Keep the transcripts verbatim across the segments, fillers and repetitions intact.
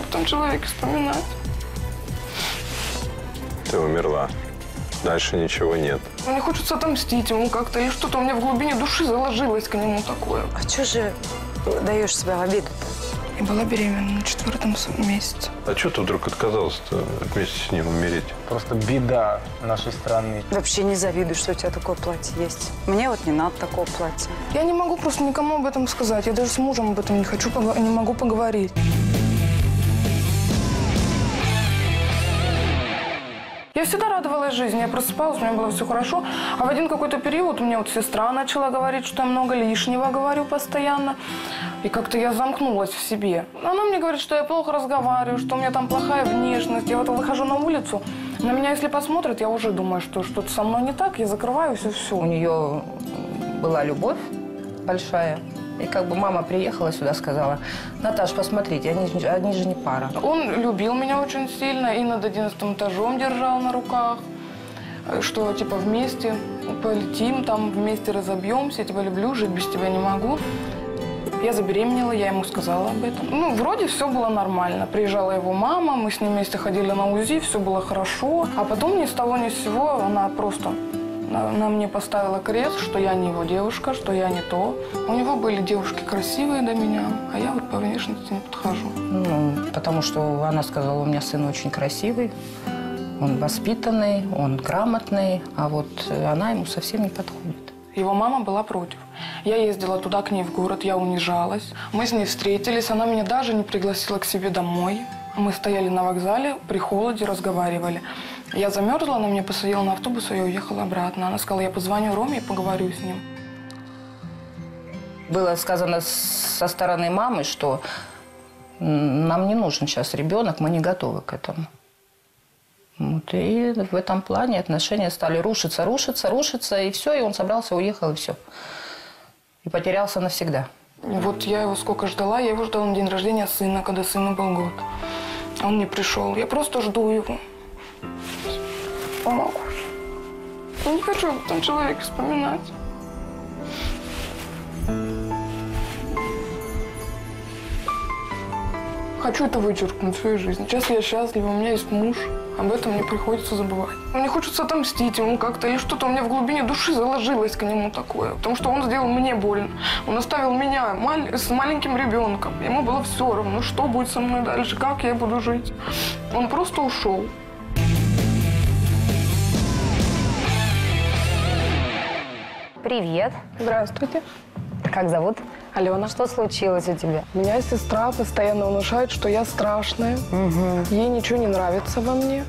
а потом человек вспоминает. Ты умерла. Дальше ничего нет. Мне хочется отомстить ему как-то. И что-то у меня в глубине души заложилось к нему такое. А чё же даешь себя в обиду-то? И была беременна на четвертом месяце. А чё ты вдруг отказался-то вместе с ним умереть? Просто беда нашей страны. Вообще не завидую, что у тебя такое платье есть. Мне вот не надо такого платья. Я не могу просто никому об этом сказать. Я даже с мужем об этом не хочу, не могу поговорить. Я всегда радовалась жизни, я просыпалась, у меня было все хорошо. А в один какой-то период у меня вот сестра начала говорить, что я много лишнего говорю постоянно. И как-то я замкнулась в себе. Она мне говорит, что я плохо разговариваю, что у меня там плохая внешность. Я вот выхожу на улицу, на меня если посмотрят, я уже думаю, что что-то со мной не так, я закрываюсь и все. У нее была любовь большая. И как бы мама приехала сюда, сказала: Наташ, посмотрите, они, они же не пара. Он любил меня очень сильно и над одиннадцатым этажом держал на руках, что типа вместе полетим, там вместе разобьемся, я тебя люблю, жить без тебя не могу. Я забеременела, я ему сказала об этом. Ну, вроде все было нормально. Приезжала его мама, мы с ней вместе ходили на УЗИ, все было хорошо. А потом ни с того ни с сего она просто... Она мне поставила крест, что я не его девушка, что я не то. У него были девушки красивые до меня, а я вот по внешности не подхожу. Ну, потому что она сказала, у меня сын очень красивый, он воспитанный, он грамотный, а вот она ему совсем не подходит. Его мама была против. Я ездила туда к ней в город, я унижалась. Мы с ней встретились, она меня даже не пригласила к себе домой. Мы стояли на вокзале, при холоде разговаривали. Я замерзла, она меня посадила на автобус, и я уехала обратно. Она сказала, я позвоню Роме и поговорю с ним. Было сказано со стороны мамы, что нам не нужен сейчас ребенок, мы не готовы к этому. Вот, и в этом плане отношения стали рушиться, рушиться, рушиться, и все, и он собрался, уехал, и все. И потерялся навсегда. Вот я его сколько ждала, я его ждала на день рождения сына, когда сыну был год. Он не пришел, я просто жду его. Помогу. Я не хочу об этом человеке вспоминать. Хочу это вычеркнуть в своей жизни. Сейчас я счастлива, у меня есть муж. Об этом мне приходится забывать. Мне хочется отомстить ему как-то, или что-то у меня в глубине души заложилось к нему такое. Потому что он сделал мне больно. Он оставил меня мал- с маленьким ребенком. Ему было все равно, что будет со мной дальше, как я буду жить. Он просто ушел. Привет. Здравствуйте. Как зовут? Алена. Что случилось у тебя? У меня сестра постоянно внушает, что я страшная. Угу. Ей ничего не нравится во мне.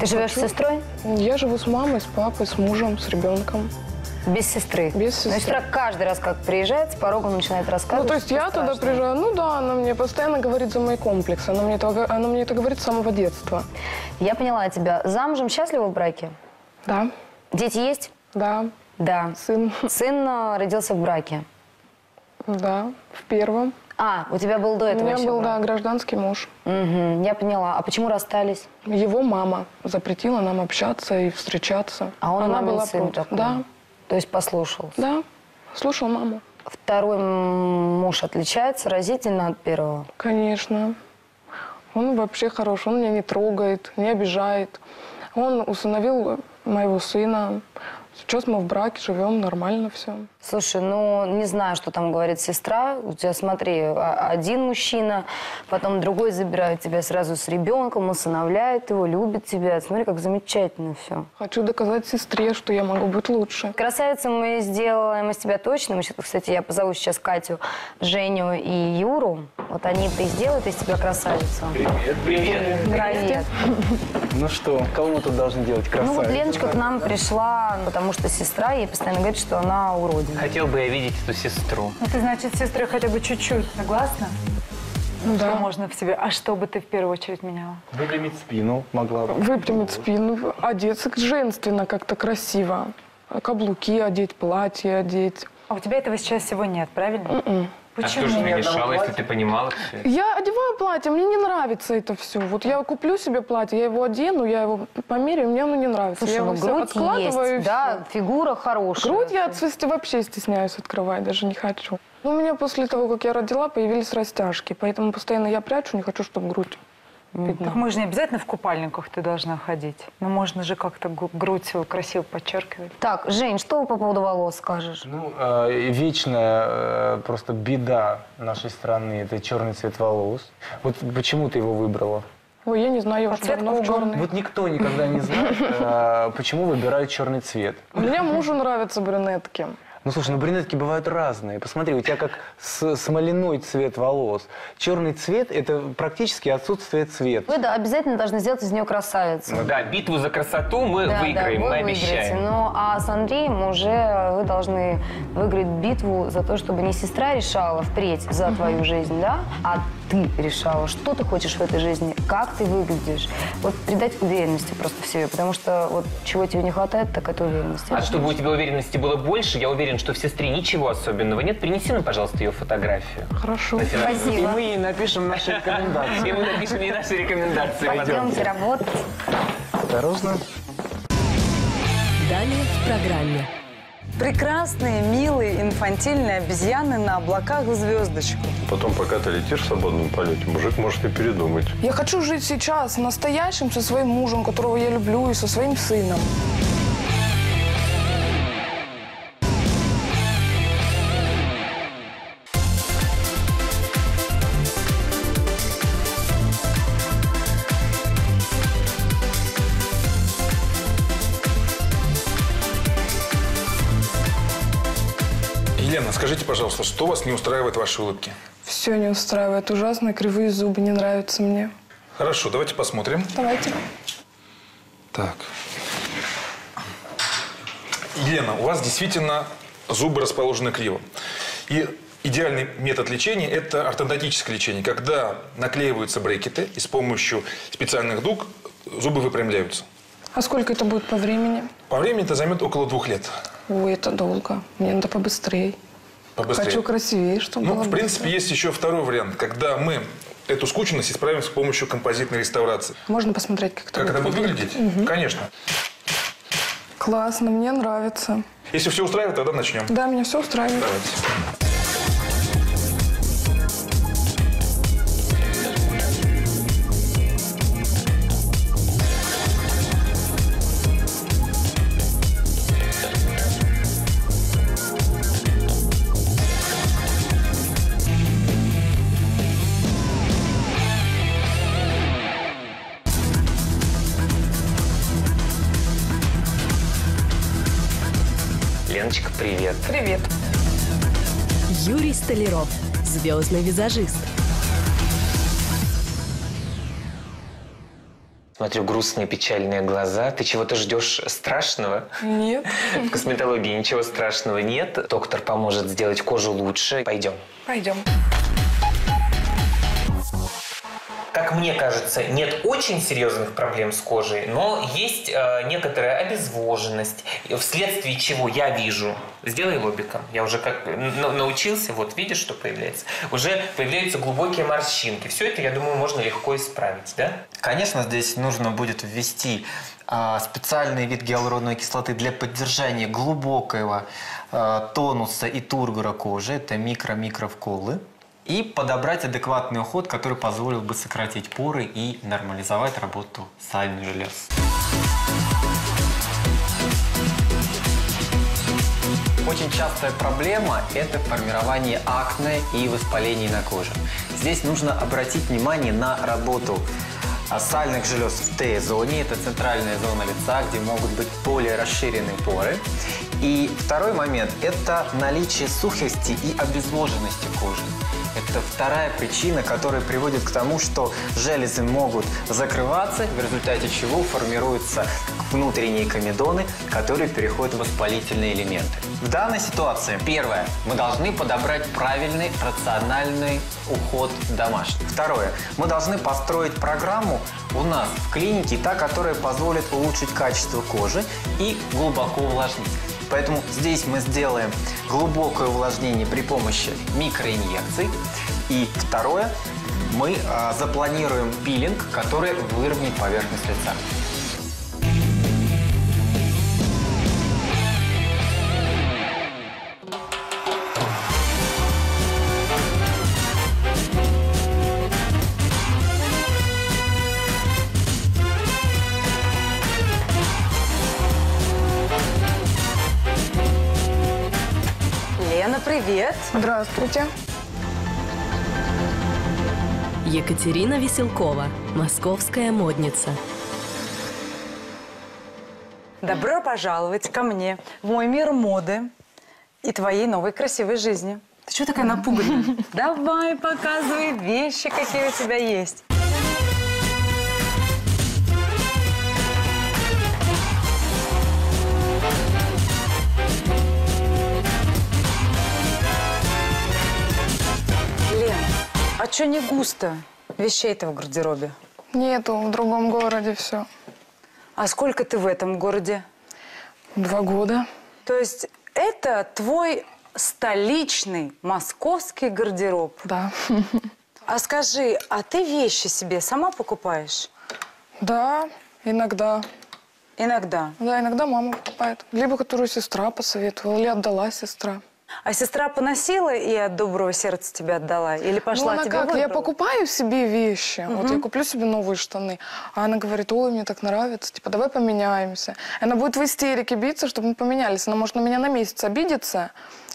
Ты живешь с сестрой? Я живу с мамой, с папой, с мужем, с ребенком. Без сестры? Без сестры. Но сестра каждый раз, как приезжает, с порога начинает рассказывать. Ну, то есть я страшное. Туда приезжаю, ну да, она мне постоянно говорит за мои комплексы. Она мне, это, она мне это говорит с самого детства. Я поняла тебя. Замужем, счастлива в браке? Да. Дети есть? Да. Да. Сын. Сын родился в браке? Да, в первом. А, у тебя был до этого еще? У меня был, брак? Да, гражданский муж. Угу, я поняла. А почему расстались? Его мама запретила нам общаться и встречаться. А он Она была сын против. Такой. Да. То есть послушал? Да, слушал маму. Второй муж отличается разительно от первого? Конечно. Он вообще хорош, он меня не трогает, не обижает. Он усыновил моего сына. Сейчас мы в браке, живем, нормально все. Слушай, ну не знаю, что там говорит сестра. У тебя, смотри, один мужчина, потом другой забирает тебя сразу с ребенком, усыновляет его, любит тебя. Смотри, как замечательно все. Хочу доказать сестре, что я могу быть лучше. Красавица, мы сделаем из тебя точно. Мы сейчас, кстати, я позову сейчас Катю, Женю и Юру. Вот они-то и сделают из тебя красавицу. Привет, привет. Привет. Ну что, кого мы тут должны делать красавицу? Ну вот Леночка к нам пришла, потому что сестра, ей постоянно говорит, что она уродина. Хотел бы я видеть эту сестру. Ну, ты, значит, сестры хотя бы чуть-чуть, согласна? Ну, да. Что можно в себе? А что бы ты в первую очередь меняла? Выпрямить спину могла бы. Выпрямить спину, одеться женственно, как-то красиво. Каблуки одеть, платье одеть. А у тебя этого сейчас всего нет, правильно? Mm-mm. Почему? А что же мне мешало, если ты понимала все? Я одеваю платье, мне не нравится это все. Вот я куплю себе платье, я его одену, я его померяю, мне оно не нравится. Слушай, я его все откладываю. Есть, да, все. Фигура хорошая. Грудь я от вообще стесняюсь открывать, даже не хочу. Но у меня после того, как я родила, появились растяжки, поэтому постоянно я прячу, не хочу, чтобы грудь Так мы же не обязательно в купальниках ты должна ходить. Но можно же как-то грудь свою красиво подчеркивать. Так, Жень, что по поводу волос скажешь? Ну, э, вечная э, просто беда нашей страны – это черный цвет волос. Вот почему ты его выбрала? Ой, я не знаю, я уже давно черный. Вот никто никогда не знает, почему выбирают черный цвет. Мне мужу нравятся брюнетки. Ну, слушай, ну брюнетки бывают разные. Посмотри, у тебя как смоляной цвет волос. Черный цвет – это практически отсутствие цвета. Вы, да, обязательно должны сделать из нее красавицу. Ну, да, битву за красоту мы да, выиграем, да, мы обещаем. Ну, а с Андреем уже вы должны выиграть битву за то, чтобы не сестра решала впредь за твою жизнь, да, а ты решала, что ты хочешь в этой жизни, как ты выглядишь. Вот придать уверенности просто в себе, потому что вот чего тебе не хватает, так это уверенности. А чтобы у тебя уверенности было больше, я уверен, что в сестре ничего особенного нет. Принеси нам, пожалуйста, ее фотографию. Хорошо. Спасибо. И мы ей напишем наши рекомендации. И мы напишем ей наши рекомендации. Пойдемте работать. Осторожно. Далее в программе. Прекрасные, милые, инфантильные обезьяны на облаках в звездочку. Потом, пока ты летишь в свободном полете, мужик может и передумать. Я хочу жить сейчас, настоящим, со своим мужем, которого я люблю, и со своим сыном. Скажите, пожалуйста, что вас не устраивает в вашей улыбке? Все не устраивает. Ужасно кривые зубы не нравятся мне. Хорошо, давайте посмотрим. Давайте. Так. Елена, у вас действительно зубы расположены криво. И идеальный метод лечения – это ортодонтическое лечение, когда наклеиваются брекеты, и с помощью специальных дуг зубы выпрямляются. А сколько это будет по времени? По времени это займет около двух лет. Ой, это долго. Мне надо побыстрее. Побыстрее. Хочу красивее, чтобы ну, было в принципе, быстрее. Есть еще второй вариант, когда мы эту скучность исправим с помощью композитной реставрации. Можно посмотреть, как это как будет, это будет выглядеть? Угу. Конечно. Классно, мне нравится. Если все устраивает, тогда начнем. Да, меня все устраивает. Давайте. Привет. Привет. Юрий Столяров, звездный визажист. Смотрю, грустные, печальные глаза. Ты чего-то ждешь страшного? Нет. В косметологии ничего страшного нет. Доктор поможет сделать кожу лучше. Пойдем. Пойдем. Как мне кажется, нет очень серьезных проблем с кожей, но есть э, некоторая обезвоженность, вследствие чего я вижу. Сделай лобиком. Я уже как научился, вот видишь, что появляется. Уже появляются глубокие морщинки. Все это, я думаю, можно легко исправить, да? Конечно, здесь нужно будет ввести э, специальный вид гиалуроновой кислоты для поддержания глубокого э, тонуса и тургора кожи. Это микро-микровколы. И подобрать адекватный уход, который позволил бы сократить поры и нормализовать работу сальных желез. Очень частая проблема – это формирование акне и воспалений на коже. Здесь нужно обратить внимание на работу сальных желез в Т-зоне. Это центральная зона лица, где могут быть более расширенные поры. И второй момент – это наличие сухости и обезвоженности кожи. Это вторая причина, которая приводит к тому, что железы могут закрываться, в результате чего формируются внутренние комедоны, которые переходят в воспалительные элементы. В данной ситуации, первое, мы должны подобрать правильный рациональный уход домашний. Второе, мы должны построить программу у нас в клинике, та, которая позволит улучшить качество кожи и глубоко увлажнить. Поэтому здесь мы сделаем глубокое увлажнение при помощи микроинъекций. И второе, мы а, запланируем пилинг, который выровняет поверхность лица. привет. Здравствуйте. Екатерина Веселкова, московская модница. Добро пожаловать ко мне в мой мир моды и твоей новой красивой жизни. Ты чего такая напуганная? Давай, показывай вещи, какие у тебя есть. Лен, а чё не густо вещей-то в гардеробе? Нету, в другом городе все. А сколько ты в этом городе? Два года. То есть это твой... столичный московский гардероб. Да. А скажи, а ты вещи себе сама покупаешь? Да, иногда. Иногда? Да, иногда мама покупает. Либо которую сестра посоветовала, или отдала сестра. А сестра поносила и от доброго сердца тебя отдала? Или пошла тебе выбрала? Ну, она как, я покупаю себе вещи. Uh-huh. Вот я куплю себе новые штаны. А она говорит, ой, мне так нравится, типа, давай поменяемся. И она будет в истерике биться, чтобы мы поменялись. Она может на меня на месяц обидеться.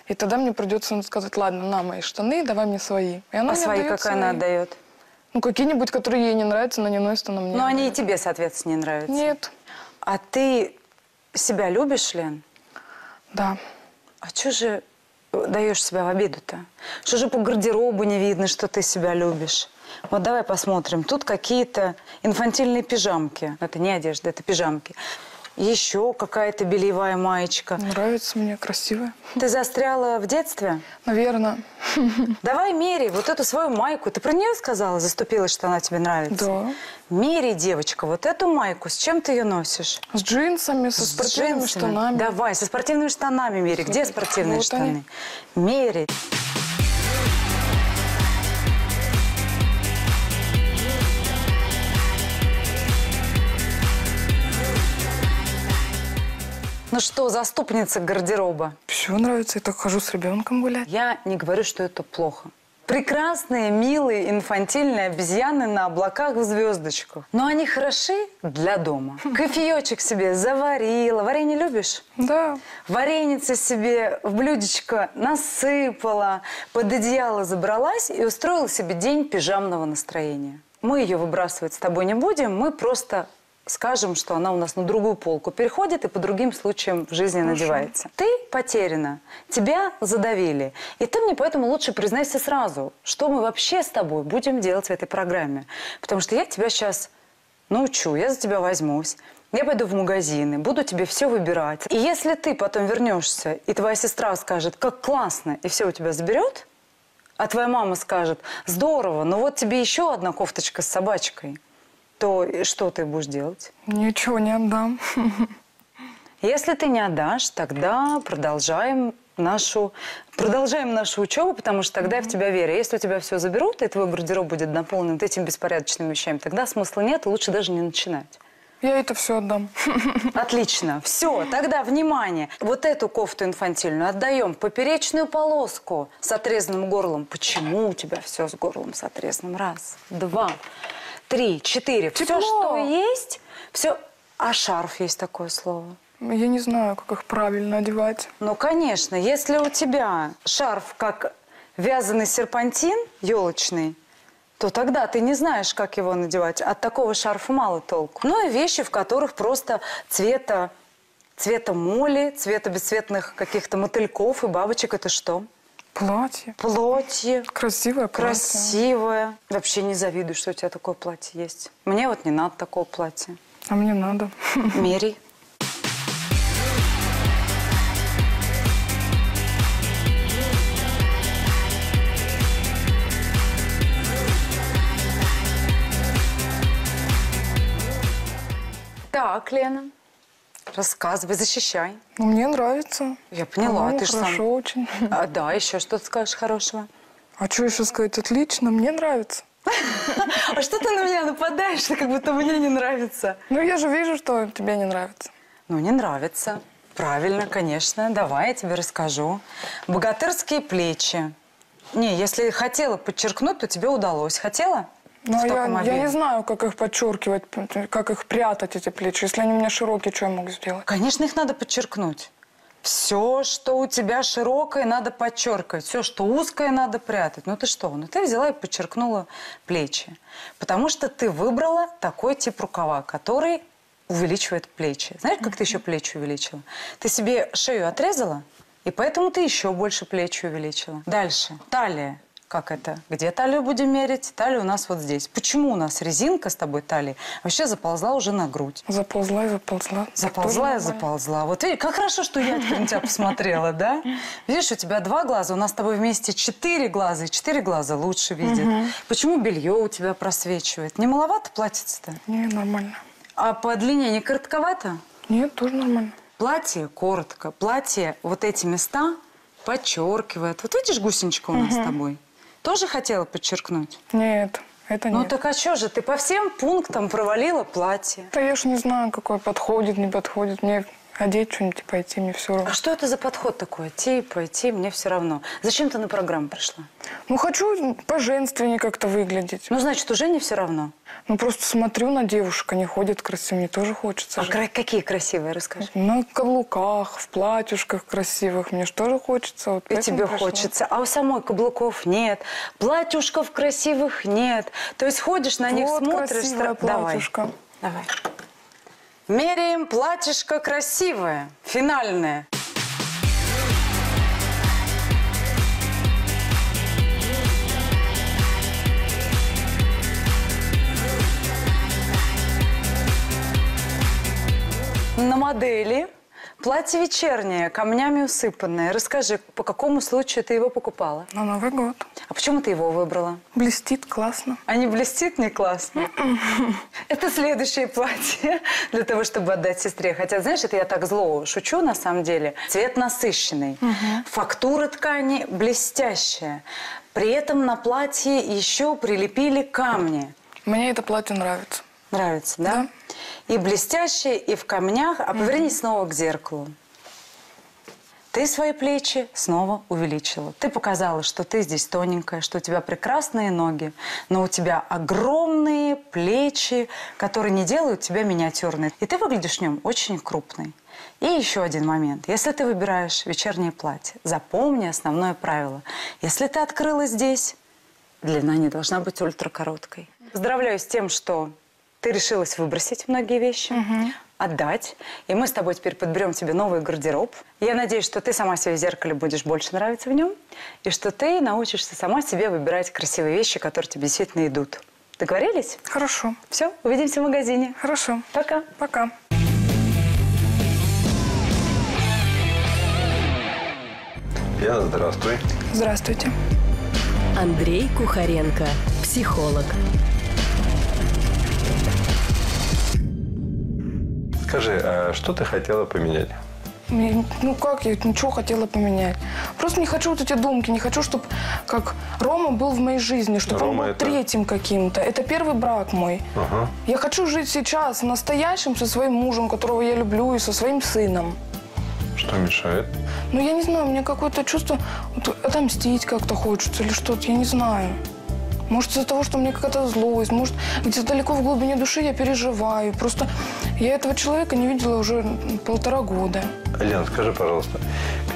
И тогда мне придется сказать, ладно, на мои штаны, давай мне свои. И она а свои какая она отдает? Ну, какие-нибудь, которые ей не нравятся, но не носят она мне. Но они и тебе, соответственно, не нравятся? Нет. А ты себя любишь, Лен? Да. А что же даешь себя в обиду-то? Что же по гардеробу не видно, что ты себя любишь? Вот давай посмотрим. Тут какие-то инфантильные пижамки. Это не одежда, это пижамки. Еще какая-то бельевая маечка. Нравится мне, красивая. Ты застряла в детстве? Наверное. Давай меряй вот эту свою майку. Ты про нее сказала, заступилась, что она тебе нравится? Да. Меряй, девочка, вот эту майку. С чем ты ее носишь? С джинсами, со спортивными штанами. Давай, со спортивными штанами меряй. Где спортивные штаны? Меряй. Ну что, заступница гардероба? Все нравится, я так хожу с ребенком гулять. Я не говорю, что это плохо. Прекрасные, милые, инфантильные обезьяны на облаках в звездочках. Но они хороши для дома. Кофеечек себе заварила. Варенье любишь? Да. Вареницы себе в блюдечко насыпала, под одеяло забралась и устроила себе день пижамного настроения. Мы ее выбрасывать с тобой не будем, мы просто... скажем, что она у нас на другую полку переходит и по другим случаям в жизни Хорошо. надевается. Ты потеряна, тебя задавили. И ты мне поэтому лучше признайся сразу, что мы вообще с тобой будем делать в этой программе. Потому что я тебя сейчас научу, я за тебя возьмусь. Я пойду в магазины, буду тебе все выбирать. И если ты потом вернешься, и твоя сестра скажет, как классно, и все у тебя заберет, а твоя мама скажет, здорово, но вот тебе еще одна кофточка с собачкой, то что ты будешь делать? Ничего не отдам. Если ты не отдашь, тогда продолжаем нашу, продолжаем нашу учебу, потому что тогда я в тебя верю. Если у тебя все заберут, и твой гардероб будет наполнен этими беспорядочными вещами, тогда смысла нет, лучше даже не начинать. Я это все отдам. Отлично. Все, тогда внимание. Вот эту кофту инфантильную отдаем. Поперечную полоску с отрезанным горлом. Почему у тебя все с горлом с отрезанным? Раз, два... Три, четыре. Тепло. Все, что есть, все. А шарф есть такое слово? Я не знаю, как их правильно одевать. Ну, конечно, если у тебя шарф как вязаный серпантин елочный, то тогда ты не знаешь, как его надевать. От такого шарфа мало толку. Ну и вещи, в которых просто цвета, цвета моли, цвета бесцветных каких-то мотыльков и бабочек, это что? Платье. Платье. Красивое платье. Красивое. Вообще не завидую, что у тебя такое платье есть. Мне вот не надо такого платья. А мне надо. Мерей. Так, Лена. Рассказывай, защищай. Ну, мне нравится. Я поняла. Ты же сам... Хорошо очень. А, да, еще что ты скажешь хорошего? А что еще сказать? Отлично, мне нравится. А что ты на меня нападаешь, как будто мне не нравится? Ну, я же вижу, что тебе не нравится. Ну, не нравится. Правильно, конечно. Давай я тебе расскажу. Богатырские плечи. Не, если хотела подчеркнуть, то тебе удалось. Хотела? Но я, я не знаю, как их подчеркивать, как их прятать, эти плечи. Если они у меня широкие, что я могу сделать? Конечно, их надо подчеркнуть. Все, что у тебя широкое, надо подчеркивать. Все, что узкое, надо прятать. Ну ты что? Ну ты взяла и подчеркнула плечи. Потому что ты выбрала такой тип рукава, который увеличивает плечи. Знаешь, как ты еще плечи увеличила? Ты себе шею отрезала, и поэтому ты еще больше плечи увеличила. Дальше. Талия. Как это? Где талию будем мерить? Талия у нас вот здесь. Почему у нас резинка с тобой талии вообще заползла уже на грудь? Заползла и заползла. Заползла и заползла. Вот видишь, как хорошо, что я теперь на тебя посмотрела, да? Видишь, у тебя два глаза, у нас с тобой вместе четыре глаза, и четыре глаза лучше видят. Угу. Почему белье у тебя просвечивает? Не маловато платьице-то? Не, нормально. А по длине не коротковато? Нет, тоже нормально. Платье коротко, платье вот эти места подчеркивает. Вот видишь, гусеничка у нас угу. с тобой? Тоже хотела подчеркнуть? Нет, это нет. Ну так а что же, ты по всем пунктам провалила платье. Да я ж не знаю, какое подходит, не подходит. Мне одеть что-нибудь и пойти, мне все равно. А что это за подход такой? Идти, пойти, мне все равно. Зачем ты на программу пришла? Ну хочу по-женственнее как-то выглядеть. Ну значит, уже не все равно? Ну просто смотрю на девушек, они ходят красивые, мне тоже хочется. А кра какие красивые, расскажи? На каблуках, в платьюшках красивых, мне же тоже хочется. Вот, и тебе пришло. Хочется, а у самой каблуков нет, платьюшков красивых нет. То есть ходишь на вот них, смотришь... Вот платьюшко. Давай. Давай. Меряем платьишко красивое, финальное. На модели платье вечернее, камнями усыпанное. Расскажи, по какому случаю ты его покупала? На Новый год. А почему ты его выбрала? Блестит классно. А не блестит не классно? Это следующее платье для того, чтобы отдать сестре. Хотя, знаешь, это я так зло шучу на самом деле. Цвет насыщенный. Угу. Фактура ткани блестящая. При этом на платье еще прилепили камни. Мне это платье нравится. Нравится, да? Да. И блестящее, и в камнях. А повернись угу. снова к зеркалу. Ты свои плечи снова увеличила. Ты показала, что ты здесь тоненькая, что у тебя прекрасные ноги, но у тебя огромные плечи, которые не делают тебя миниатюрной. И ты выглядишь в нем очень крупной. И еще один момент. Если ты выбираешь вечернее платье, запомни основное правило. Если ты открыла здесь, длина не должна быть ультракороткой. Поздравляю с тем, что ты решилась выбросить многие вещи. Угу. Отдать. И мы с тобой теперь подберем тебе новый гардероб. Я надеюсь, что ты сама себе в зеркале будешь больше нравиться в нем. И что ты научишься сама себе выбирать красивые вещи, которые тебе действительно идут. Договорились? Хорошо. Все, увидимся в магазине. Хорошо. Пока. Пока. Я здравствуй. Здравствуйте. Андрей Кухаренко, психолог. Скажи, а что ты хотела поменять? Ну как, я ничего хотела поменять. Просто не хочу вот эти думки, не хочу, чтобы как Рома был в моей жизни, чтобы Рома он был это... третьим каким-то. Это первый брак мой. Ага. Я хочу жить сейчас, настоящим, со своим мужем, которого я люблю, и со своим сыном. Что мешает? Ну я не знаю, у меня какое-то чувство вот, отомстить как-то хочется или что-то, я не знаю. Может, из-за того, что мне какая-то злость, может, где-то далеко в глубине души я переживаю. Просто я этого человека не видела уже полтора года. Лен, скажи, пожалуйста,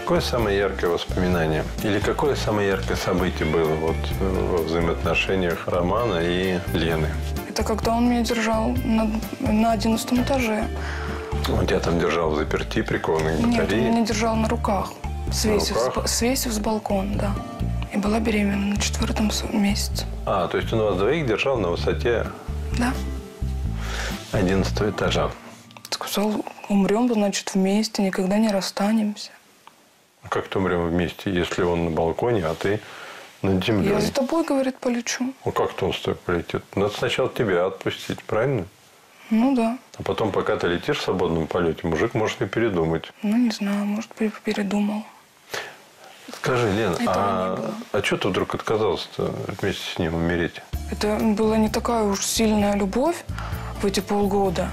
какое самое яркое воспоминание или какое самое яркое событие было вот во взаимоотношениях Романа и Лены? Это когда он меня держал на одиннадцатом этаже. Он тебя там держал взаперти, прикованный к батарее? Нет, он меня держал на руках, свесив, на руках? С, свесив с балкона, да. И была беременна на четвертом месяце. А, то есть он вас двоих держал на высоте? Да. одиннадцатого этажа. Сказал, умрем, значит, вместе, никогда не расстанемся. Как-то умрем вместе, если он на балконе, а ты на земле. Я за тобой, говорит, полечу. Ну как то он с тобой полетит? Надо сначала тебя отпустить, правильно? Ну да. А потом, пока ты летишь в свободном полете, мужик может и передумать. Ну не знаю, может, передумал. Скажи, Лена, а, а что ты вдруг отказалась-то вместе с ним умереть? Это была не такая уж сильная любовь в эти полгода,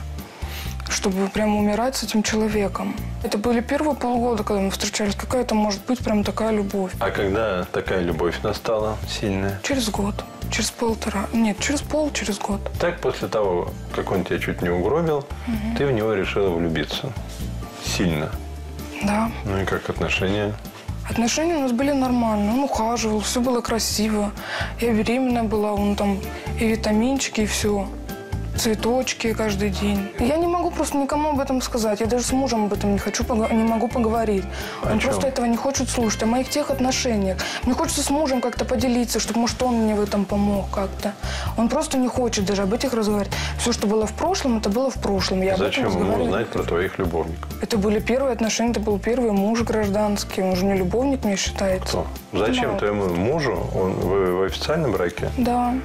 чтобы прям умирать с этим человеком. Это были первые полгода, когда мы встречались. Какая это может быть прям такая любовь? А когда такая любовь настала сильная? Через год, через полтора, нет, через пол, через год. Так, после того, как он тебя чуть не угробил, угу. ты в него решила влюбиться. Сильно. Да. Ну и как отношения? Отношения у нас были нормальные. Он ухаживал, все было красиво. Я беременная была, он там и витаминчики, и все. Цветочки каждый день. Я не могу просто никому об этом сказать. Я даже с мужем об этом не хочу, не могу поговорить. Он а просто чё? Этого не хочет слушать. О моих тех отношениях. Мне хочется с мужем как-то поделиться, чтобы, может, он мне в этом помог как-то. Он просто не хочет даже об этих разговаривать. Все, что было в прошлом, это было в прошлом. Я Зачем об этом ему узнать про твоих любовников? Это были первые отношения, это был первый муж гражданский. Он же не любовник, мне считается. Кто? Зачем Мама. твоему мужу? Он, вы в официальном браке? Да.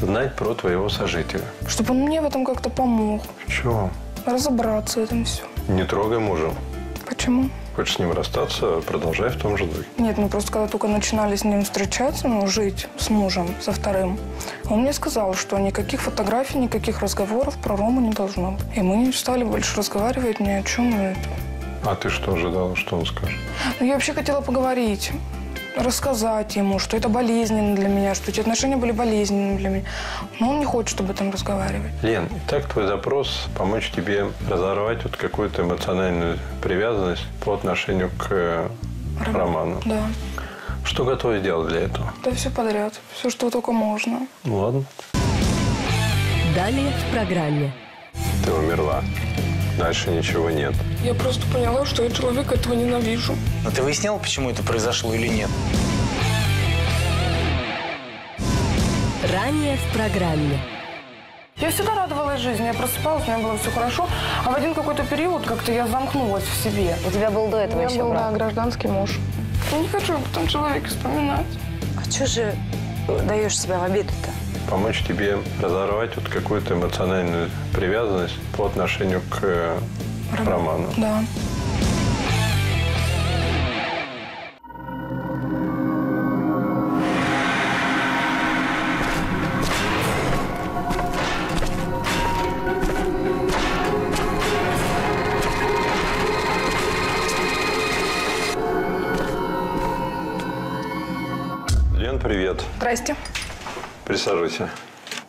Знать про твоего сожителя. Чтобы он мне в этом как-то помог. В чем? Разобраться в этом все. Не трогай мужа. Почему? Хочешь с ним расстаться, продолжай в том же духе. Нет, мы просто когда только начинали с ним встречаться, ну, жить с мужем, со вторым, он мне сказал, что никаких фотографий, никаких разговоров про Рому не должно быть. И мы не стали больше разговаривать ни о чем. И... А ты что ожидала, что он скажет? Ну, я вообще хотела поговорить. Рассказать ему, что это болезненно для меня, что эти отношения были болезненными для меня. Но он не хочет об этом разговаривать. Лен, так твой запрос помочь тебе разорвать вот какую-то эмоциональную привязанность по отношению к Ром... Роману. Да. Что готовы делать для этого? Да все подряд. Все, что только можно. Ну, ладно. Далее в программе. Ты умерла. Дальше ничего нет. Я просто поняла, что я человека этого ненавижу. Но ты выясняла, почему это произошло или нет? Ранее в программе. Я всегда радовалась жизни, я просыпалась, у меня было все хорошо. А в один какой-то период как-то я замкнулась в себе. У тебя был до этого еще брак? У меня был, да, гражданский муж. Я не хочу об этом человеке вспоминать. А что же даешь себя в обиду-то? Помочь тебе разорвать вот какую-то эмоциональную привязанность по отношению к Ром... Роману. Да. Лен, привет. Здрасте. Присаживайся.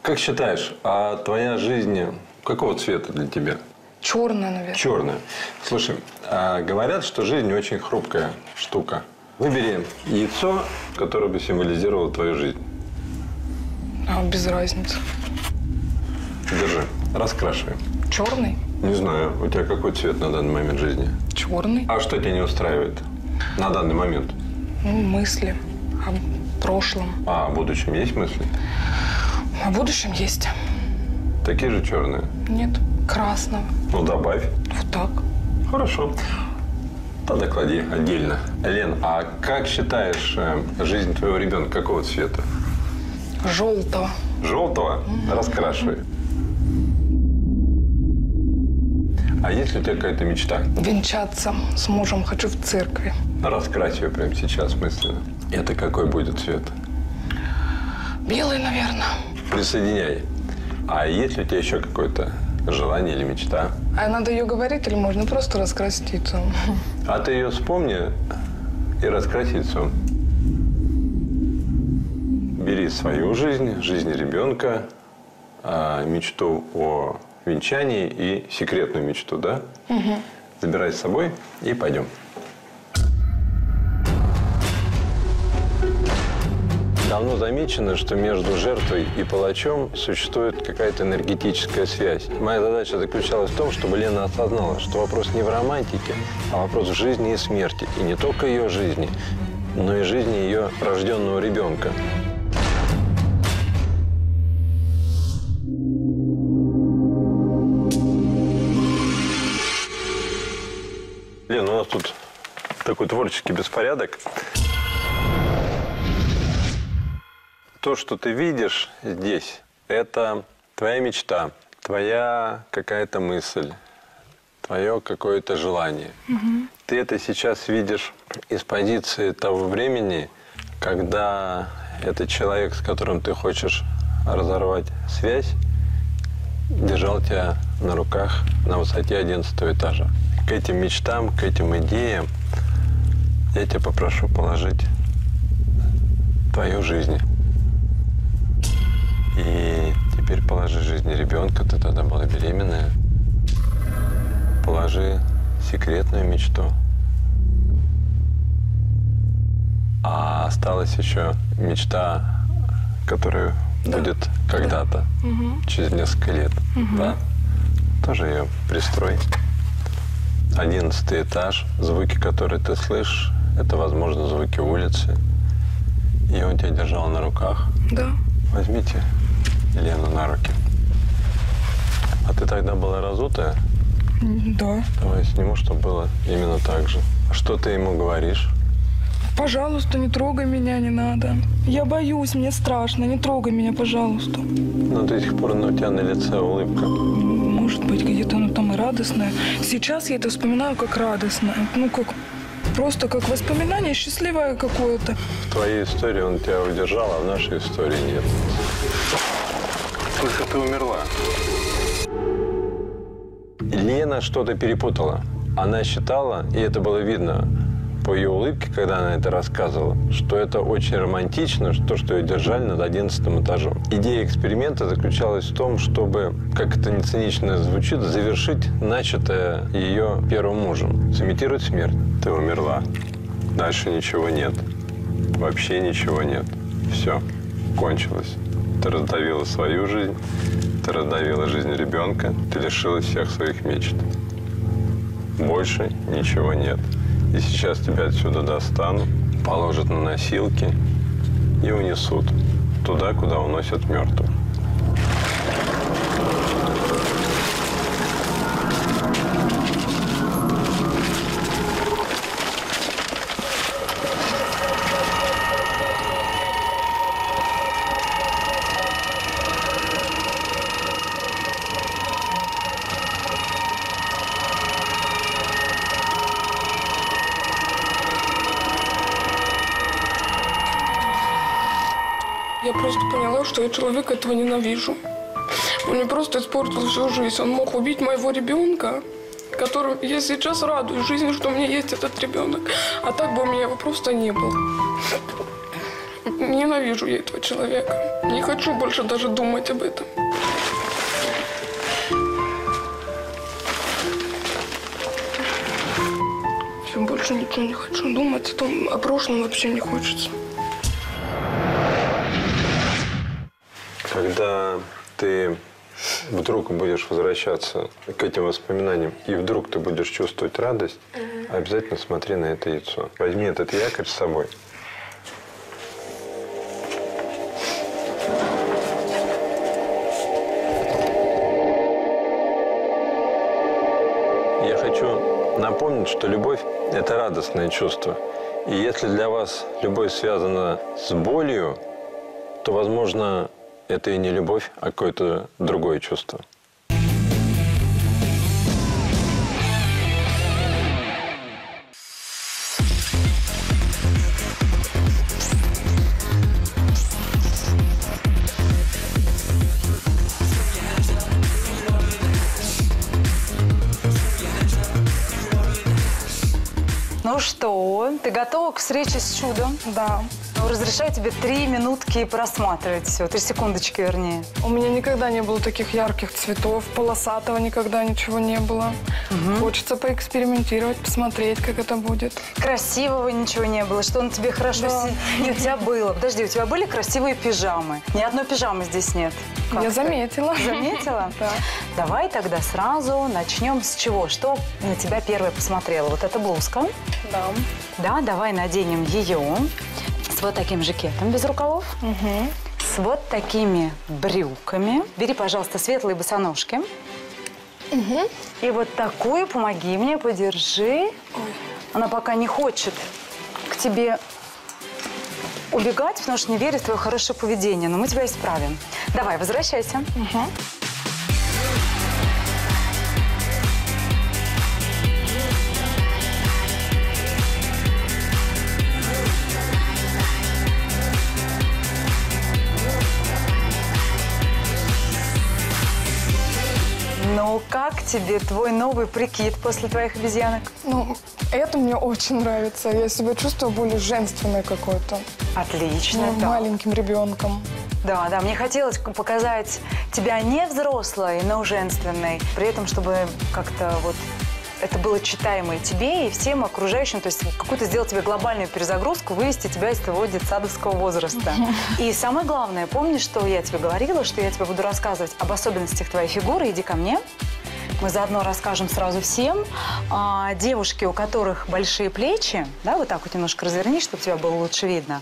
Как считаешь, а твоя жизнь какого цвета для тебя? Черная, наверное. Черная. Слушай, а говорят, что жизнь очень хрупкая штука. Выбери яйцо, которое бы символизировало твою жизнь. А, без разницы. Держи, раскрашивай. Черный? Не знаю, у тебя какой цвет на данный момент жизни? Черный. А что тебя не устраивает на данный момент? Ну, мысли. В прошлом. А о будущем есть мысли? О будущем есть. Такие же черные? Нет, красного. Ну, добавь. Вот так. Хорошо. Тогда клади отдельно. Лен, а как считаешь, жизнь твоего ребенка какого цвета? Желтого. Желтого? Mm-hmm. Раскрашивай. А есть ли у тебя какая-то мечта? Венчаться с мужем хочу в церкви. Раскрась ее прямо сейчас мысленно. Это какой будет цвет? Белый, наверное. Присоединяй. А есть ли у тебя еще какое-то желание или мечта? А надо ее говорить или можно просто раскрасить яйцо? А ты ее вспомни и раскрась яйцо. Бери свою жизнь, жизнь ребенка, мечту о венчании и секретную мечту, да? Угу. Забирай с собой и пойдем. Давно замечено, что между жертвой и палачом существует какая-то энергетическая связь. Моя задача заключалась в том, чтобы Лена осознала, что вопрос не в романтике, а вопрос в жизни и смерти. И не только ее жизни, но и жизни ее рожденного ребенка. Лена, у нас тут такой творческий беспорядок. То, что ты видишь здесь, это твоя мечта, твоя какая-то мысль, твое какое-то желание. Угу. Ты это сейчас видишь из позиции того времени, когда этот человек, с которым ты хочешь разорвать связь, держал тебя на руках на высоте одиннадцатого этажа. К этим мечтам, к этим идеям я тебя попрошу положить твою жизнь. И теперь положи жизнь ребенка, ты тогда была беременная. Положи секретную мечту а осталась еще мечта, которую да. будет когда-то, да. угу. через несколько лет. Угу. Да? Тоже ее пристрой. Одиннадцатый этаж. Звуки, которые ты слышишь, это, возможно, звуки улицы. И он тебя держал на руках. Да. Возьмите Елену на руки. А ты тогда была разутая? Да. Давай сниму, чтобы было именно так же. Что ты ему говоришь? Пожалуйста, не трогай меня, не надо. Я боюсь, мне страшно, не трогай меня, пожалуйста. Но до сих пор у тебя на лице улыбка. Может быть, где-то оно там и радостное. Сейчас я это вспоминаю как радостное. Ну, как просто как воспоминание счастливое какое-то. В твоей истории он тебя удержал, а в нашей истории нет. Слышь, ты умерла. Лена что-то перепутала. Она считала, и это было видно по ее улыбке, когда она это рассказывала, что это очень романтично, то, что ее держали над одиннадцатым этажом. Идея эксперимента заключалась в том, чтобы, как это не цинично звучит, завершить начатое ее первым мужем. Сымитировать смерть. Ты умерла. Дальше ничего нет. Вообще ничего нет. Все. Кончилось. Ты раздавила свою жизнь, ты раздавила жизнь ребенка, ты лишилась всех своих мечт. Больше ничего нет. И сейчас тебя отсюда достанут, положат на носилки и унесут туда, куда уносят мертвых. Я человека этого ненавижу. Он мне просто испортил всю жизнь. Он мог убить моего ребенка, которым я сейчас радуюсь жизни, что у меня есть этот ребенок. А так бы у меня его просто не было. Ненавижу я этого человека. Не хочу больше даже думать об этом. Все, больше ничего не хочу думать. О том, о прошлом вообще не хочется. Когда ты вдруг будешь возвращаться к этим воспоминаниям, и вдруг ты будешь чувствовать радость, угу. обязательно смотри на это яйцо. Возьми этот якорь с собой. Я хочу напомнить, что любовь – это радостное чувство. И если для вас любовь связана с болью, то, возможно, это и не любовь, а какое-то другое чувство. Ну что, ты готова к встрече с чудом? Да. Разрешаю тебе три минутки просматривать все, три секундочки вернее. У меня никогда не было таких ярких цветов, полосатого никогда ничего не было. Угу. Хочется поэкспериментировать, посмотреть, как это будет. Красивого ничего не было, что на тебе хорошо да. сидит. У тебя было. Подожди, у тебя были красивые пижамы? Ни одной пижамы здесь нет. Как Я это? заметила. Заметила? Да. Давай тогда сразу начнем с чего? Что на тебя первое посмотрела? Вот эта блузка. Да. Да, давай наденем ее. Вот таким жакетом без рукавов, угу. с вот такими брюками. Бери, пожалуйста, светлые босоножки. Угу. И вот такую, помоги мне, подержи. Ой. Она пока не хочет к тебе убегать, потому что не верит в твое хорошее поведение. Но мы тебя исправим. Давай, возвращайся. Угу. Ну, как тебе твой новый прикид после твоих обезьянок? Ну, это мне очень нравится. Я себя чувствую более женственной какой-то. Отлично. Ну, да. Маленьким ребенком. Да, да. Мне хотелось показать тебя не взрослой, но женственной. При этом, чтобы как-то вот это было читаемо и тебе, и всем окружающим, то есть какую-то сделать тебе глобальную перезагрузку, вывести тебя из твоего детсадовского возраста. И самое главное, помни, что я тебе говорила, что я тебе буду рассказывать об особенностях твоей фигуры, иди ко мне. Мы заодно расскажем сразу всем. А, девушки, у которых большие плечи, да, вот так вот немножко развернись, чтобы тебя было лучше видно,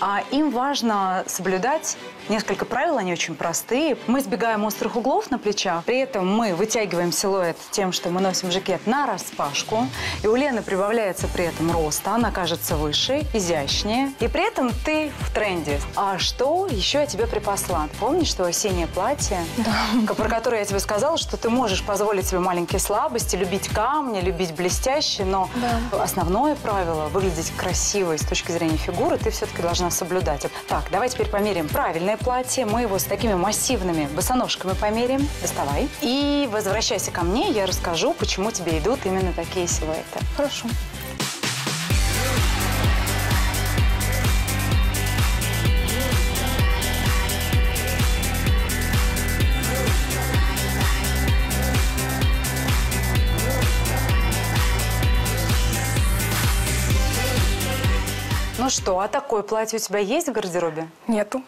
а, им важно соблюдать несколько правил, они очень простые. Мы избегаем острых углов на плечах, при этом мы вытягиваем силуэт тем, что мы носим жакет на распашку, и у Лены прибавляется при этом рост, она кажется выше, изящнее, и при этом ты в тренде. А что еще я тебе припасла? Помнишь то осеннее платье, да, про которое я тебе сказала, что ты можешь позволить себе маленькие слабости, любить камни, любить блестящие, но да, основное правило выглядеть красивой с точки зрения фигуры ты все-таки должна соблюдать. Так, давай теперь померим правильное платье. Мы его с такими массивными босоножками померим. Доставай. И возвращайся ко мне, я расскажу, почему тебе идут именно такие силуэты. Хорошо. Ну что, а такое платье у тебя есть в гардеробе? Нету.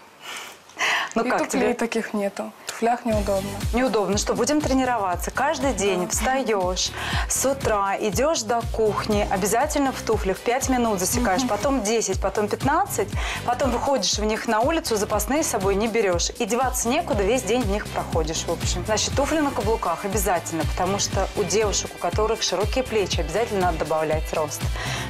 Ну и как тебе? Таких нету. В туфлях неудобно. Неудобно. Что, будем тренироваться. Каждый день встаешь с утра, идешь до кухни, обязательно в туфлях пять минут засекаешь, угу, потом десять, потом пятнадцать, потом выходишь в них на улицу, запасные с собой не берешь. И деваться некуда, весь день в них проходишь, в общем. Значит, туфли на каблуках обязательно, потому что у девушек, у которых широкие плечи, обязательно надо добавлять рост.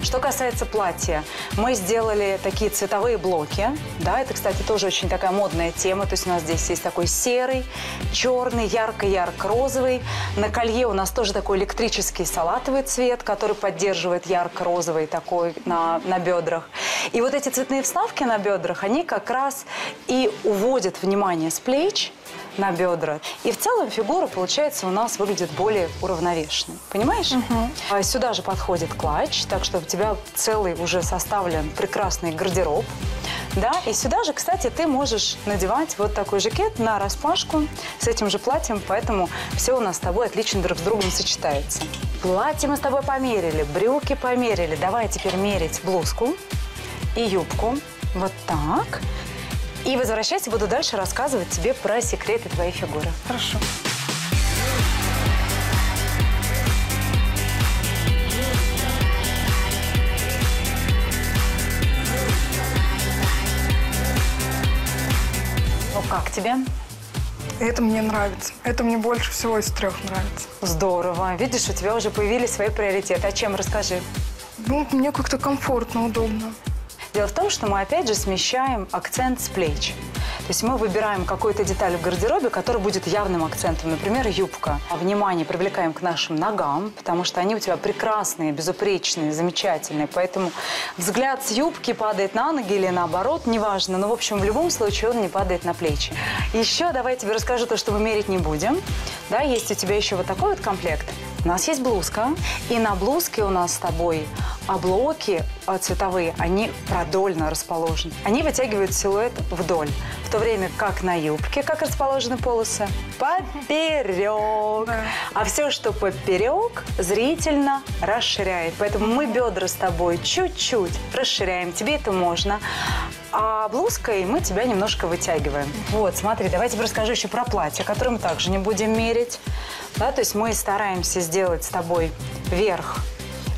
Что касается платья, мы сделали такие цветовые блоки. Да, это, кстати, тоже очень такая модная тема. То есть у нас здесь есть такой серый, черный, ярко-ярко-розовый. На колье у нас тоже такой электрический салатовый цвет, который поддерживает ярко-розовый такой на, на бедрах. И вот эти цветные вставки на бедрах, они как раз и уводят внимание с плеч на бедра. И в целом фигура, получается, у нас выглядит более уравновешенной. Понимаешь? Угу. А сюда же подходит клатч, так что у тебя целый уже составлен прекрасный гардероб. Да? И сюда же, кстати, ты можешь надевать вот такой жакет на распашку с этим же платьем, поэтому все у нас с тобой отлично друг с другом сочетается. Платье мы с тобой померили, брюки померили. Давай теперь мерить блузку и юбку. Вот так. И возвращайся, буду дальше рассказывать тебе про секреты твоей фигуры. Хорошо. Ну как тебе? Это мне нравится. Это мне больше всего из трех нравится. Здорово. Видишь, у тебя уже появились свои приоритеты. А чем? Расскажи. Ну, мне как-то комфортно, удобно. Дело в том, что мы опять же смещаем акцент с плеч. То есть мы выбираем какую-то деталь в гардеробе, которая будет явным акцентом. Например, юбка. А внимание привлекаем к нашим ногам, потому что они у тебя прекрасные, безупречные, замечательные. Поэтому взгляд с юбки падает на ноги или наоборот, неважно. Но, в общем, в любом случае он не падает на плечи. Еще давай я тебе расскажу то, что мы мерить не будем. Да, есть у тебя еще вот такой вот комплект. У нас есть блузка, и на блузке у нас с тобой облоки цветовые, они продольно расположены. Они вытягивают силуэт вдоль, в то время как на юбке, как расположены полосы, поперек. Да. А все, что поперек, зрительно расширяет. Поэтому мы бедра с тобой чуть-чуть расширяем, тебе это можно. А блузкой мы тебя немножко вытягиваем. Вот, смотри, давайте расскажу еще про платье, которое мы также не будем мерить. Да, то есть мы стараемся сделать с тобой верх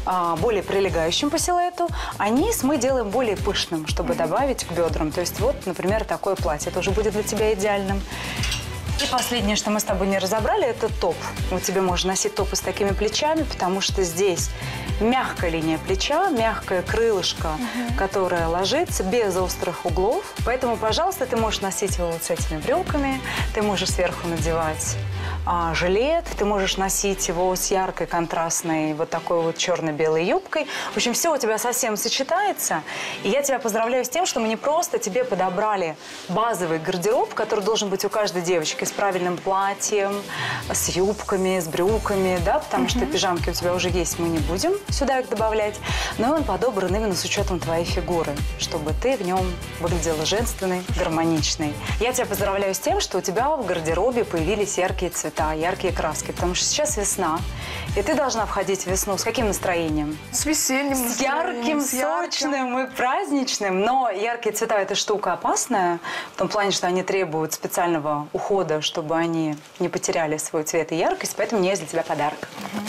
а, более прилегающим по силуэту, а низ мы делаем более пышным, чтобы добавить к бедрам. То есть вот, например, такое платье тоже будет для тебя идеальным. И последнее, что мы с тобой не разобрали, это топ. У тебя можно носить топы с такими плечами, потому что здесь мягкая линия плеча, мягкое крылышко, угу, которое ложится без острых углов. Поэтому, пожалуйста, ты можешь носить его вот с этими брюками, ты можешь сверху надевать а, жилет, ты можешь носить его с яркой контрастной вот такой вот черно-белой юбкой. В общем, все у тебя совсем сочетается. И я тебя поздравляю с тем, что мы не просто тебе подобрали базовый гардероб, который должен быть у каждой девочки, с правильным платьем, с юбками, с брюками, да, потому [S2] Mm-hmm. [S1] Что пижамки у тебя уже есть, мы не будем сюда их добавлять, но он подобран именно с учетом твоей фигуры, чтобы ты в нем выглядела женственной, гармоничной. Я тебя поздравляю с тем, что у тебя в гардеробе появились яркие цвета. цвета, яркие краски, потому что сейчас весна, и ты должна входить в весну с каким настроением? С весенним настроением. С ярким, сочным и праздничным, но яркие цвета – это штука опасная, в том плане, что они требуют специального ухода, чтобы они не потеряли свой цвет и яркость, поэтому у меня есть для тебя подарок. Угу.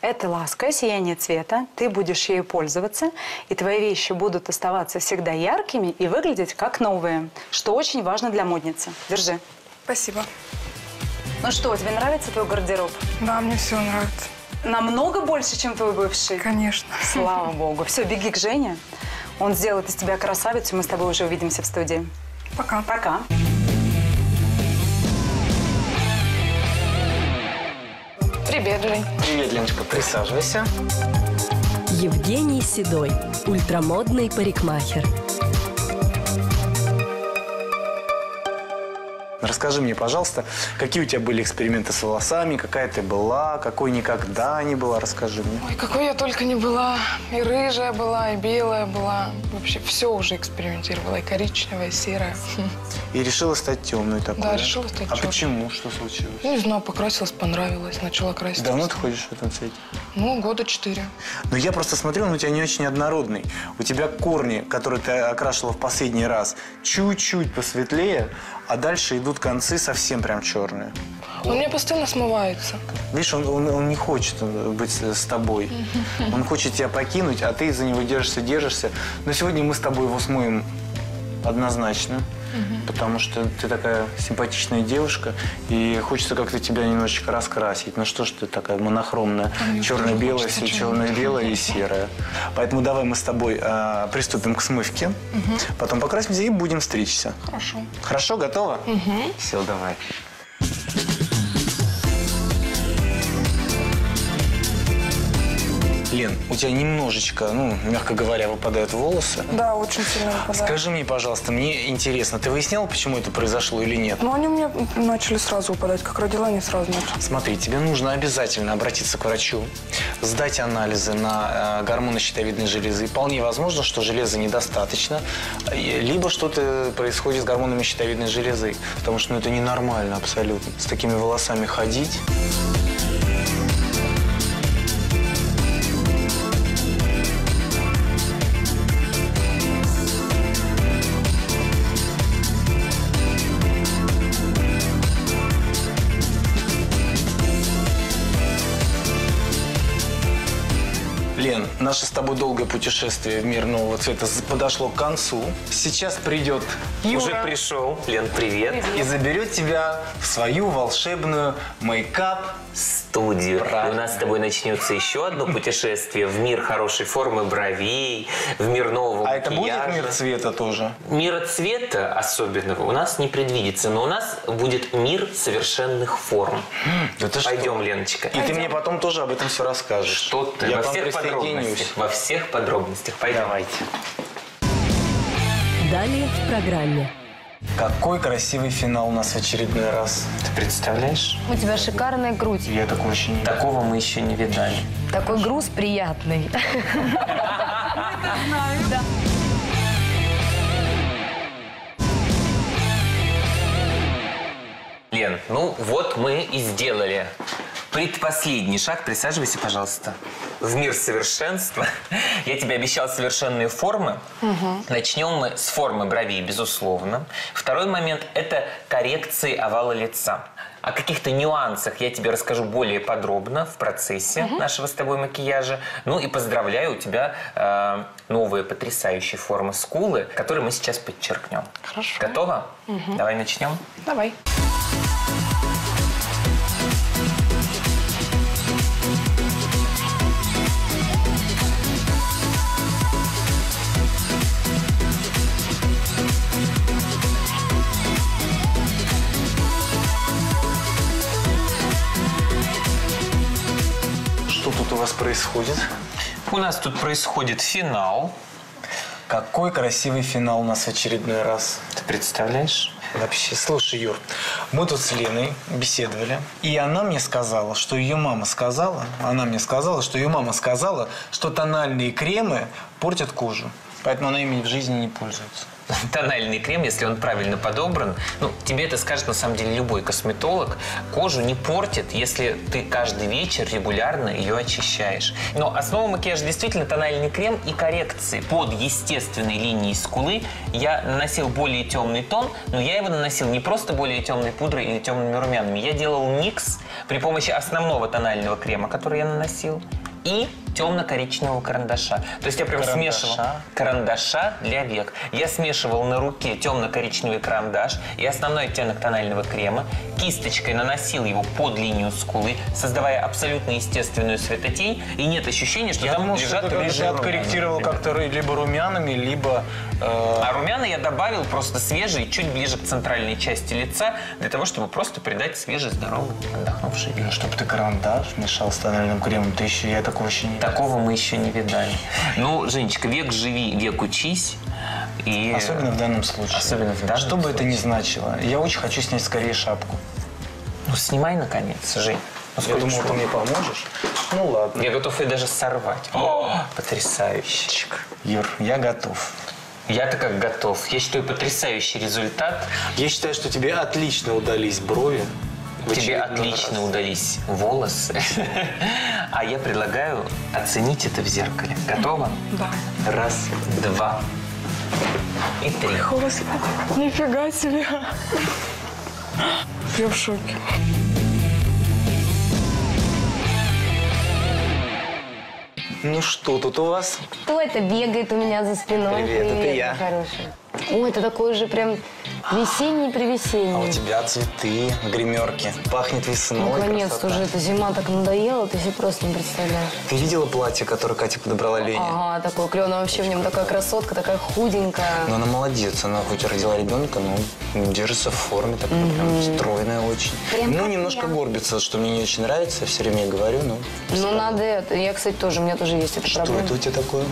Это ласка, сияние цвета, ты будешь ею пользоваться, и твои вещи будут оставаться всегда яркими и выглядеть как новые, что очень важно для модницы. Держи. Спасибо. Ну что, тебе нравится твой гардероб? Да, мне все нравится. Намного больше, чем твой бывший? Конечно. Слава богу. Все, беги к Жене, он сделает из тебя красавицу, мы с тобой уже увидимся в студии. Пока. Пока. Привет, Жень. Привет, Леночка, присаживайся. Евгений Седой, ультрамодный парикмахер. Расскажи мне, пожалуйста, какие у тебя были эксперименты с волосами, какая ты была, какой никогда не была, расскажи мне. Ой, какой я только не была. И рыжая была, и белая была. Вообще все уже экспериментировала, и коричневая, и серая. И решила стать темной такой? Да, решила стать темной. А почему? Что случилось? Ну, не знаю, покрасилась, понравилась, начала краситься. Давно ты ходишь в этом цвете? Ну, года четыре. Но я просто смотрел, он у тебя не очень однородный. У тебя корни, которые ты окрашивала в последний раз, чуть-чуть посветлее, а дальше идут концы совсем прям черные. Он мне постоянно смывается. Видишь, он, он, он не хочет быть с тобой. Он хочет тебя покинуть, а ты за него держишься, держишься. Но сегодня мы с тобой его смоем однозначно. Угу. Потому что ты такая симпатичная девушка, и хочется как-то тебя немножечко раскрасить. Ну что ж ты такая монохромная, а черно-белая, все черно-белое и серое. Поэтому давай мы с тобой а, приступим к смывке, угу. Потом покрасимся и будем встречаться. Хорошо. Хорошо, готова? Угу. Все, давай. Лен, у тебя немножечко, ну, мягко говоря, выпадают волосы. Да, очень сильно выпадают. Скажи мне, пожалуйста, мне интересно, ты выясняла, почему это произошло или нет? Ну, они у меня начали сразу выпадать, как родила, они сразу начали. Смотри, тебе нужно обязательно обратиться к врачу, сдать анализы на э, гормоны щитовидной железы. И вполне возможно, что железа недостаточно, либо что-то происходит с гормонами щитовидной железы, потому что ну, это ненормально абсолютно, с такими волосами ходить. Лен, наше с тобой долгое путешествие в мир нового цвета подошло к концу. Сейчас придет, Юра. Уже пришел, Лен, привет. Привет, и заберет тебя в свою волшебную мейкап-студию. У нас с тобой начнется еще одно путешествие в мир хорошей формы бровей, в мир нового а макияжа. Это будет мир цвета тоже? Мира цвета особенного у нас не предвидится, но у нас будет мир совершенных форм. Да пойдем, что? Леночка. И пойдем. Ты мне потом тоже об этом все расскажешь. Что ты? Я во всех Во всех подробностях. Пойдем. Давайте. Далее в программе. Какой красивый финал у нас в очередной раз. Ты представляешь? У тебя шикарная грудь. Я такого еще не... Такого мы еще не видали. Такой Хорошо. Груз приятный. Лен, ну вот мы и сделали. Предпоследний шаг. Присаживайся, пожалуйста. В мир совершенства. Я тебе обещал совершенные формы. Угу. Начнем мы с формы бровей, безусловно. Второй момент – это коррекции овала лица. О каких-то нюансах я тебе расскажу более подробно в процессе угу. нашего с тобой макияжа. Ну и поздравляю, у тебя э, новые потрясающие формы скулы, которые мы сейчас подчеркнем. Хорошо. Готова? Угу. Давай начнем? Давай. У вас происходит? У нас тут происходит финал. Какой красивый финал у нас в очередной раз. Ты представляешь? Вообще, слушай, Юр, мы тут с Леной беседовали, и она мне сказала, что ее мама сказала, она мне сказала, что ее мама сказала, что тональные кремы портят кожу, поэтому она ими в жизни не пользуется. тональный крем, если он правильно подобран. Ну, тебе это скажет, на самом деле, любой косметолог. Кожу не портит, если ты каждый вечер регулярно ее очищаешь. Но основа макияжа действительно тональный крем и коррекции под естественной линией скулы. Я наносил более темный тон, но я его наносил не просто более темной пудрой или темными румянами. Я делал микс при помощи основного тонального крема, который я наносил, и темно-коричневого карандаша. То есть я прям карандаша. смешивал карандаша для век. Я смешивал на руке темно-коричневый карандаш и основной оттенок тонального крема. Кисточкой наносил его под линию скулы, создавая абсолютно естественную светотень. И нет ощущения, что я там думал, лежат что рыжие румяна. Я откорректировал как-то либо румянами, либо... Э... А румяна я добавил просто свежие, чуть ближе к центральной части лица, для того, чтобы просто придать свежий, здоровый, отдохнувший вид. Чтобы ты карандаш мешал с тональным кремом, ты еще я такого очень... Такого мы еще не видали. Ну, Женечка, век живи, век учись. И... Особенно в данном случае. Особенно в данном Что бы случае. это ни значило, я очень хочу снять скорее шапку. Ну, снимай, наконец, Жень. Ну, я думал, ты мне поможешь. Ну, ладно. Я готов ее даже сорвать. О, потрясающе. Чик. Юр, я готов. Я-то как готов. Я считаю, потрясающий результат. Я считаю, что тебе отлично удались брови. Тебе отлично удались волосы. А я предлагаю оценить это в зеркале. Готово? Да. Раз, два и три. Господи, нифига себе. Я в шоке. Ну что тут у вас? Кто это бегает у меня за спиной? Привет, Привет это я. Хороший. Ой, это такой же прям весенний-привесенний. А у тебя цветы, гримерки. Пахнет весной. Наконец-то уже эта зима так надоела, ты себе просто не представляешь. Ты видела платье, которое Катя подобрала Лене? Ага, такое клёвое. Вообще в нем такая красотка, такая худенькая. Но она молодец. Она хоть и родила ребенка, но держится в форме. Такая угу. прям стройная очень. Прям ну, немножко я. горбится, что мне не очень нравится. Я все время говорю, но... Ну, надо это. Я, кстати, тоже. У меня тоже есть эта что проблема. Что это у тебя такое?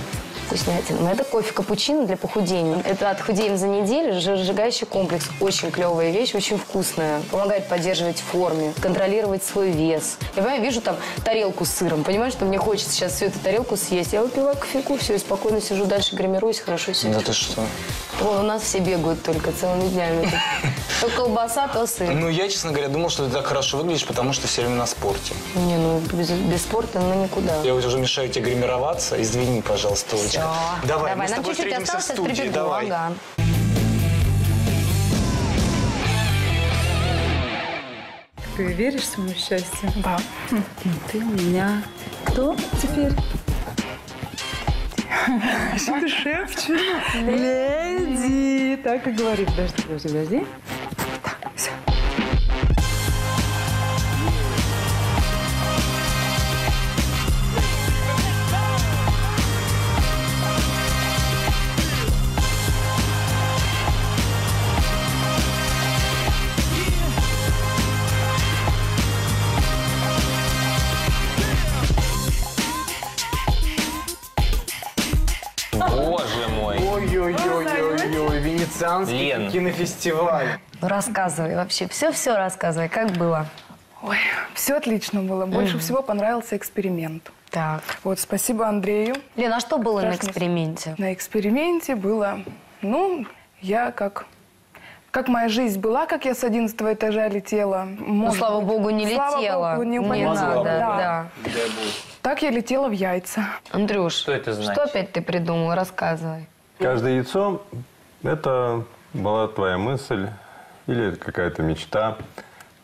Вкуснятина. Это кофе-капучино для похудения. Это от «Худеем за неделю» жиросжигающий комплекс. Очень клевая вещь, очень вкусная. Помогает поддерживать форму, контролировать свой вес. Я, я вижу там тарелку с сыром. Понимаешь, что мне хочется сейчас всю эту тарелку съесть. Я выпиваю кофейку, все, и спокойно сижу дальше, гримируюсь, хорошо сижу. Да ты что? О, у нас все бегают только целыми днями. То колбаса, то сыр. Ну, я, честно говоря, думал, что ты так хорошо выглядишь, потому что все время на спорте. Не, ну, без, без спорта, ну, никуда. Я уже мешаю тебе гримироваться. Извини, пожалуйста, Олечка. Давай, Давай, мы с тобой встретимся в студии. Давай. Ага. Ты веришь в своему счастью? Да. Ты у меня кто теперь? Что ты шепчешь? Леди! Так и говорит. Подожди, подожди, подожди. Так, все. Лен. Кинофестиваль. Ну, рассказывай вообще. Все-все рассказывай. Как было? Ой, все отлично было. Больше mm-hmm. всего понравился эксперимент. Так. Вот, спасибо Андрею. Лен, а что было Страшно. на эксперименте? На эксперименте было... Ну, я как... Как моя жизнь была, как я с одиннадцатого этажа летела. Может, ну, слава богу, не слава летела. Богу, не не надо, да. Да. Так я летела в яйца. Андрюш, что это значит? Что опять ты придумал? Рассказывай. Каждое яйцо... Это была твоя мысль или какая-то мечта,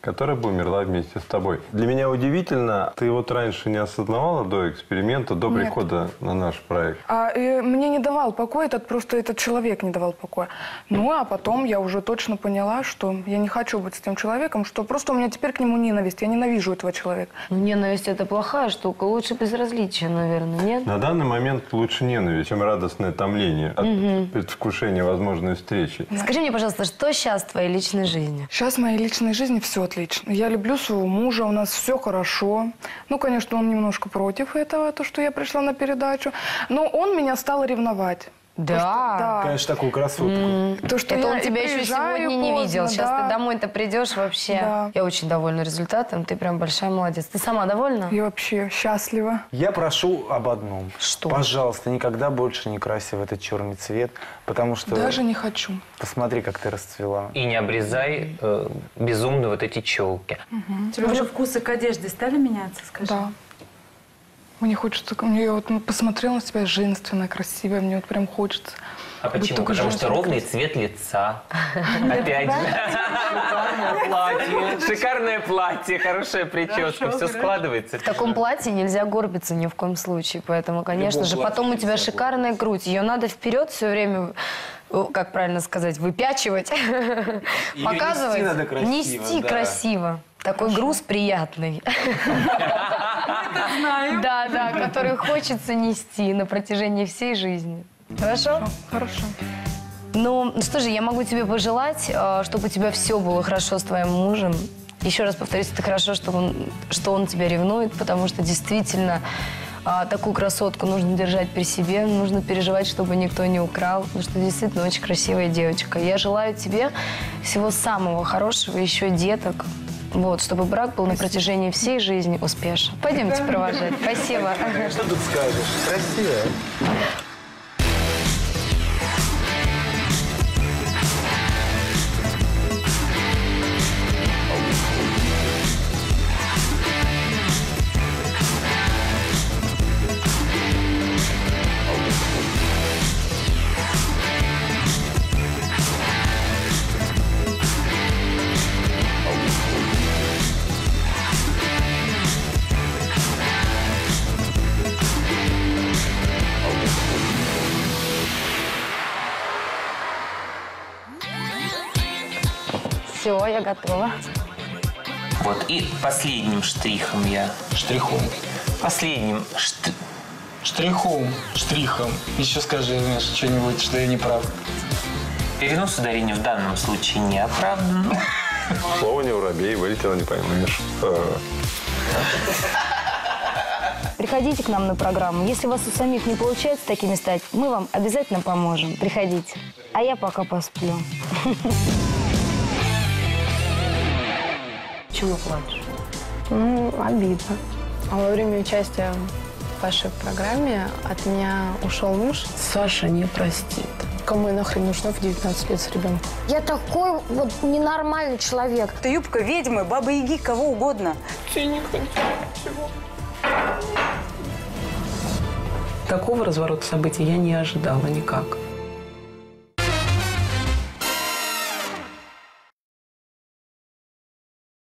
которая бы умерла вместе с тобой. Для меня удивительно, ты вот раньше не осознавала до эксперимента, до Нет. прихода на наш проект? А, и мне не давал покоя, этот, просто этот человек не давал покоя. Ну, а потом я уже точно поняла, что я не хочу быть с тем человеком, что просто у меня теперь к нему ненависть, я ненавижу этого человека. Ненависть – это плохая штука, лучше безразличие, наверное, нет? На данный момент лучше ненависть, чем радостное томление от угу. предвкушения возможной встречи. Скажи мне, пожалуйста, что сейчас в твоей личной жизни? Сейчас в моей личной жизни все отлично. Отлично. Я люблю своего мужа, у нас все хорошо. Ну, конечно, он немножко против этого, то, что я пришла на передачу. Но он меня стал ревновать. Да. да. Конечно, такую красотку. Mm. То, что это он тебя еще сегодня поздно, не видел. Сейчас да. ты домой-то придешь вообще. Да. Я очень довольна результатом. Ты прям большая молодец. Ты сама довольна? Я вообще счастлива. Я прошу об одном. Что? Пожалуйста, никогда больше не краси в этот черный цвет, потому что... Даже не хочу. Посмотри, как ты расцвела. И не обрезай э, безумно вот эти челки. Угу. Тебе уже вкусы к одежде стали меняться, скажи? Да. Мне хочется, мне вот посмотрела на себя женственная, красивая, мне вот прям хочется. А почему? Потому что ровный цвет лица. Опять же. Шикарное платье. Шикарное платье, хорошая прическа, все складывается. В таком платье нельзя горбиться ни в коем случае, поэтому, конечно же, потом у тебя шикарная грудь, ее надо вперед все время, как правильно сказать, выпячивать, показывать, нести красиво. Такой груз приятный. Да, да, который хочется нести на протяжении всей жизни. Хорошо? Хорошо. Ну, что же, я могу тебе пожелать, чтобы у тебя все было хорошо с твоим мужем. Еще раз повторюсь, это хорошо, что он, что он тебя ревнует, потому что действительно такую красотку нужно держать при себе, нужно переживать, чтобы никто не украл, потому что действительно очень красивая девочка. Я желаю тебе всего самого хорошего, еще деток. Вот, чтобы брак был на протяжении всей жизни успешен. Пойдемте провожать. Спасибо. Что тут скажешь? Красиво. Все, я готова. Вот, и последним штрихом я... Штрихом. Последним штр... Штрихом, штрихом. Еще скажи, Миша, что-нибудь, что я не прав. Перенос ударения в данном случае не оправдан. Слово не воробей, вылетело, не поймешь. Приходите к нам на программу. Если у вас у самих не получается такими стать, мы вам обязательно поможем. Приходите. А я пока посплю. Чего плачешь? Ну, обидно. А во время участия в вашей программе от меня ушел муж. Саша не простит. Кому я нахрен нужна в девятнадцать лет с ребенком? Я такой вот ненормальный человек. Ты юбка ведьмы, баба-яги, кого угодно. Ты не хочу ничего. Такого разворота событий я не ожидала никак.